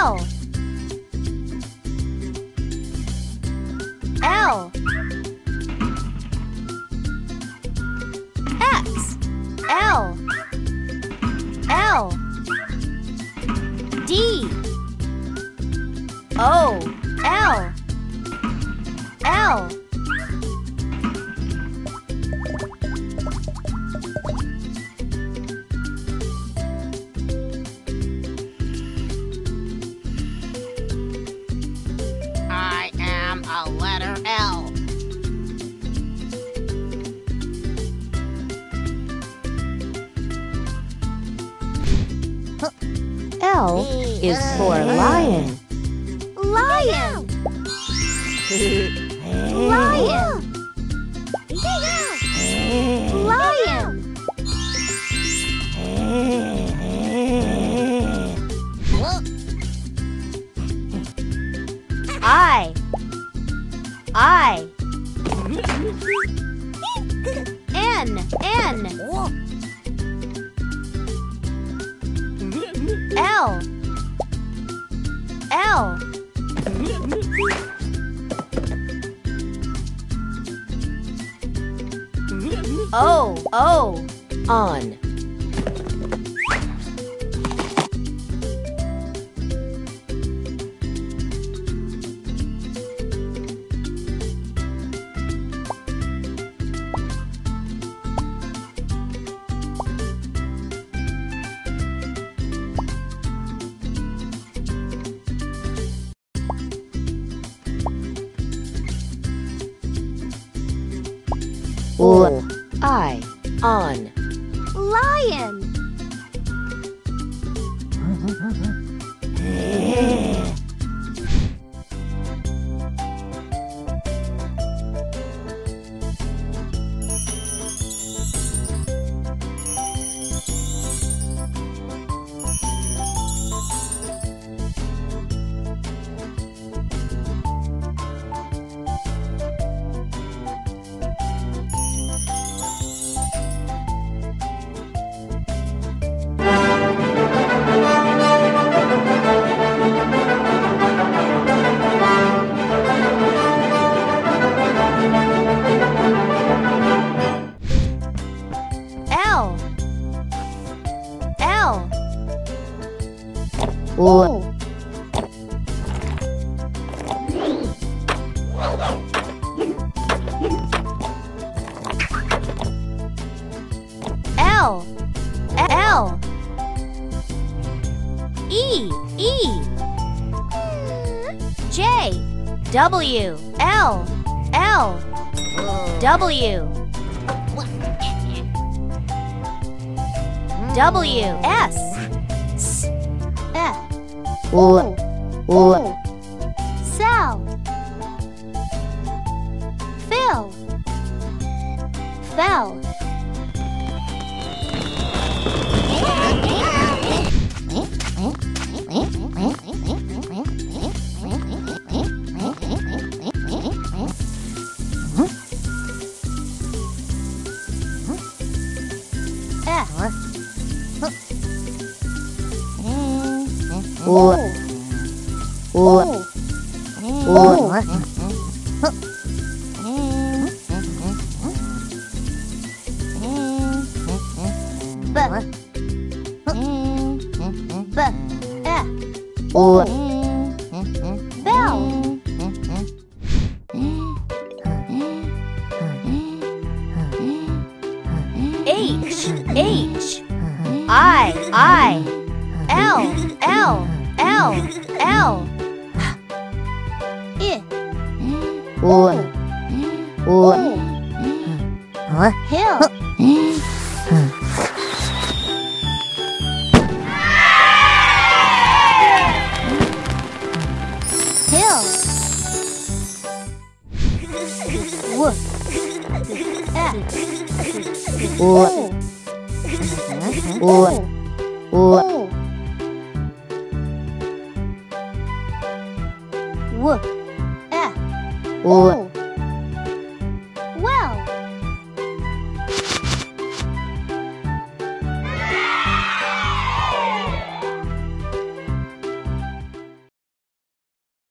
L L X L L D O L L L is for lion. Lion. Lion. Lion. I. N. L L O O on O I on lion. O L L E E J W L L W W S S O O Sal Phil Fell O O O B O L I O Hill Hill W O O O W. O.